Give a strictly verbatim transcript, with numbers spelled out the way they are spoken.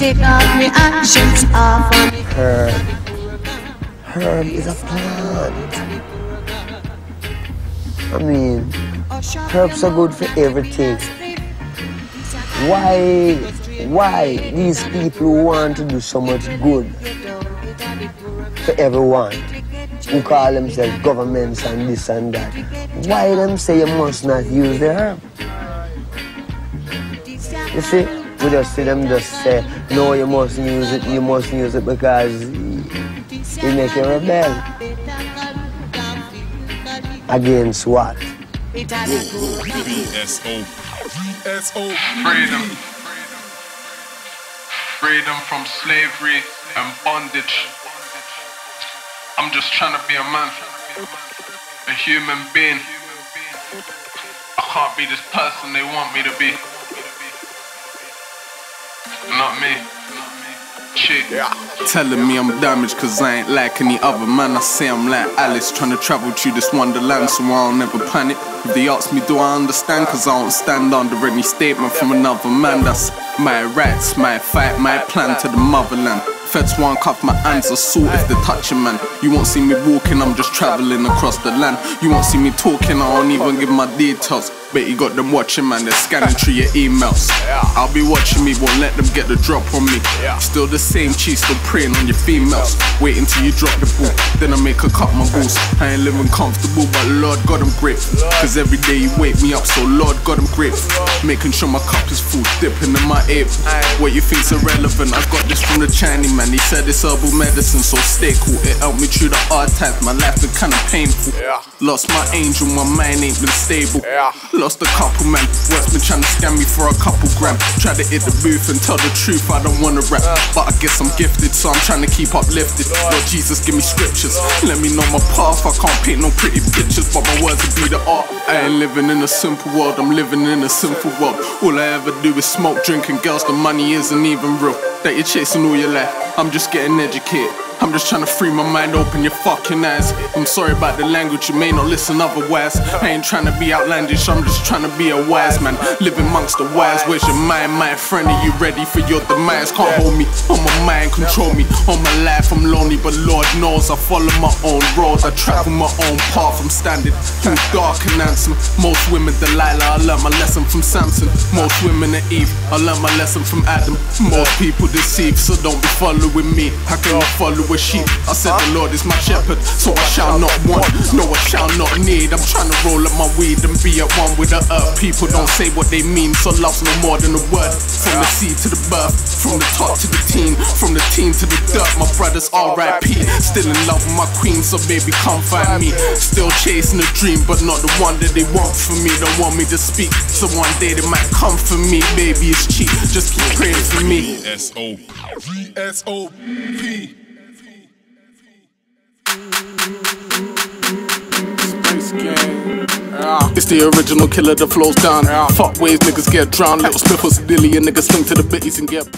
take all reactions off on me. Herb. Herb is a plant. I mean, herbs are good for everything. Why, why these people want to do so much good for everyone who call themselves governments and this and that? Why them say you must not use the herb? You see, we just see them just say, no, you mustn't use it, you mustn't use it because it makes you rebel. Against what? S O Freedom. Freedom from slavery and bondage. I'm just trying to be a man, a human being. I can't be this person they want me to be. Not me. Shit. Yeah. Telling me I'm damaged cause I ain't like any other man. I say I'm like Alice, trying to travel through this wonderland, so I'll never panic. If they ask me do I understand, cause I don't stand under any statement from another man. That's my rights, my fight, my plan to the motherland. Feds won't cuff my hands, assault if they touch a man. You won't see me walking, I'm just travelling across the land. You won't see me talking, I won't even give my details. Bet you got them watching, man, they're scanning through your emails. I'll be watching me, won't let them get the drop on me. Still the same cheese, still preying on your females. Waiting till you drop the ball, then I make her cut my balls. I ain't living comfortable, but Lord God I'm grateful. Cause every day you wake me up, so Lord God I'm grateful. Making sure my cup is full, dipping in my ape. What you think's irrelevant, I got this from the Chinese man. Man, he said it's herbal medicine, so stay cool. It helped me through the hard times, my life been kinda painful. Yeah. Lost my angel, my mind ain't been stable. Yeah. Lost a couple man, work's been trying to scam me for a couple gram. Try to hit the booth and tell the truth, I don't wanna rap. Yeah. But I guess I'm gifted, so I'm trying to keep uplifted. Lord, Lord Jesus, give me scriptures. Lord. Let me know my path, I can't paint no pretty pictures, but my words will be the art. I ain't living in a simple world, I'm living in a sinful world. All I ever do is smoke, drink and girls, the money isn't even real. That you're chasing all your life, I'm just getting educated. I'm just trying to free my mind, open your fucking eyes. I'm sorry about the language, you may not listen otherwise. I ain't trying to be outlandish, I'm just trying to be a wise man. Live amongst the wise, where's your mind, my friend? Are you ready for your demise? Can't hold me, on my mind, control me. On my life I'm lonely, but Lord knows I follow my own roads, I travel my own path. I'm standing through dark and handsome. Most women Delilah, I learned my lesson from Samson. Most women are Eve, I learned my lesson from Adam. Most people deceive, so don't be following me. How can I follow a sheep? I said the Lord is my shepherd, so I shall not want, no I shall not need. I'm trying to roll up my weed and be at one with the earth. People don't say what they mean, so love's no more than a word. From the seed to the birth, from the top to the teen, from the teen to the dirt, my brother's R I P. Still in love with my queen, so baby come find me. Still chasing a dream, but not the one that they want for me. Don't want me to speak, so one day they might come for me. Baby it's cheap, just keep praying for me. S O P It's the original killer that flows down. Fuck waves, niggas get drowned. Little Smith was a dilly and niggas sling to the bitties and get